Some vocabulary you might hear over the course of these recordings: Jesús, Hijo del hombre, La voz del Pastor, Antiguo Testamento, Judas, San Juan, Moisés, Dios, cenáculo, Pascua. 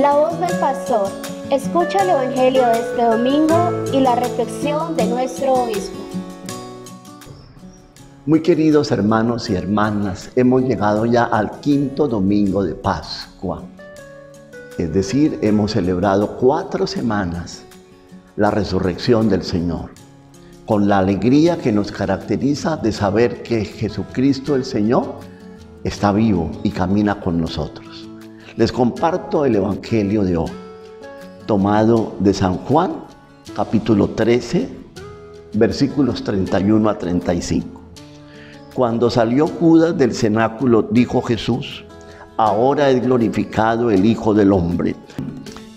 La voz del pastor. Escucha el evangelio de este domingo y la reflexión de nuestro obispo. Muy queridos hermanos y hermanas, hemos llegado ya al quinto domingo de Pascua. Es decir, hemos celebrado 4 semanas la resurrección del Señor, con la alegría que nos caracteriza de saber que Jesucristo el Señor está vivo y camina con nosotros. Les comparto el evangelio de hoy, tomado de San Juan, capítulo 13, versículos 31 a 35. Cuando salió Judas del cenáculo, dijo Jesús: ahora es glorificado el Hijo del Hombre,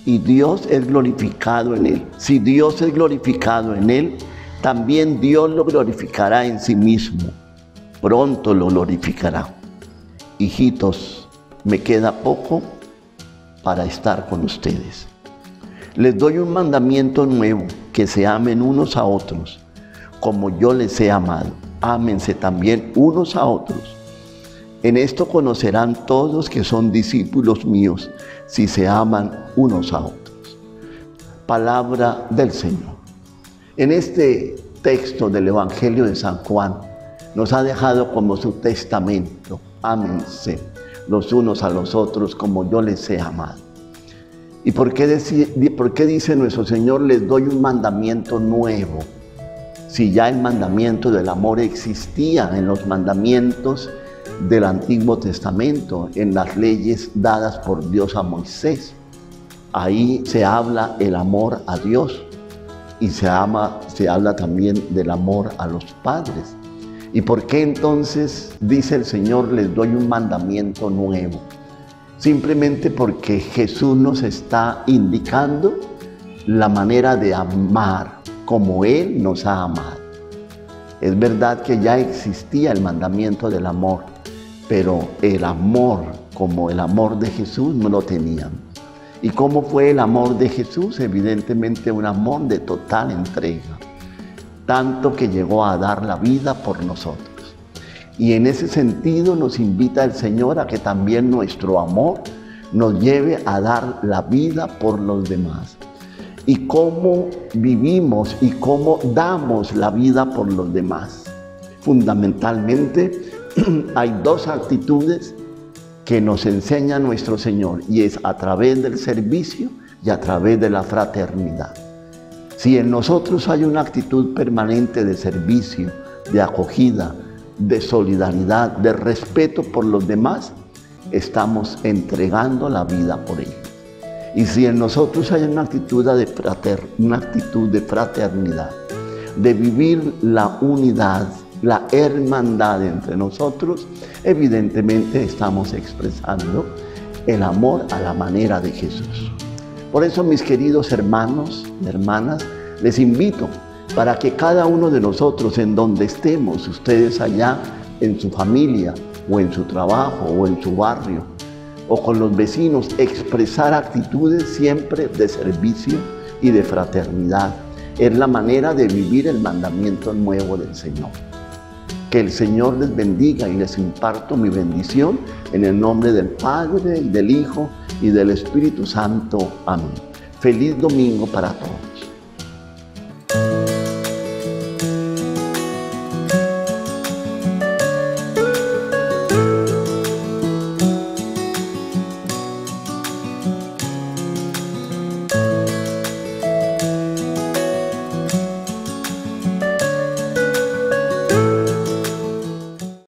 y Dios es glorificado en él. Si Dios es glorificado en él, también Dios lo glorificará en sí mismo. Pronto lo glorificará. Hijitos, me queda poco para estar con ustedes. Les doy un mandamiento nuevo, que se amen unos a otros, como yo les he amado. Ámense también unos a otros. En esto conocerán todos que son discípulos míos, si se aman unos a otros. Palabra del Señor. En este texto del Evangelio de San Juan, nos ha dejado como su testamento: ámense los unos a los otros como yo les he amado. ¿Y por qué dice nuestro Señor, les doy un mandamiento nuevo? Si ya el mandamiento del amor existía en los mandamientos del Antiguo Testamento, en las leyes dadas por Dios a Moisés. Ahí se habla el amor a Dios y se habla también del amor a los padres. ¿Y por qué entonces dice el Señor, les doy un mandamiento nuevo? Simplemente porque Jesús nos está indicando la manera de amar como Él nos ha amado. Es verdad que ya existía el mandamiento del amor, pero el amor, como el amor de Jesús, no lo tenían. ¿Y cómo fue el amor de Jesús? Evidentemente un amor de total entrega, tanto que llegó a dar la vida por nosotros. Y en ese sentido nos invita el Señor a que también nuestro amor nos lleve a dar la vida por los demás. Y cómo vivimos y cómo damos la vida por los demás. Fundamentalmente, hay 2 actitudes que nos enseña nuestro Señor, y es a través del servicio y a través de la fraternidad. Si en nosotros hay una actitud permanente de servicio, de acogida, de solidaridad, de respeto por los demás, estamos entregando la vida por ellos. Y si en nosotros hay una actitud de fraternidad, de vivir la unidad, la hermandad entre nosotros, evidentemente estamos expresando el amor a la manera de Jesús. Por eso, mis queridos hermanos y hermanas, les invito para que cada uno de nosotros, en donde estemos, ustedes allá en su familia, o en su trabajo, o en su barrio, o con los vecinos, expresar actitudes siempre de servicio y de fraternidad. Es la manera de vivir el mandamiento nuevo del Señor. Que el Señor les bendiga, y les imparto mi bendición en el nombre del Padre, y del Hijo, y del Espíritu Santo. Amén. Feliz domingo para todos.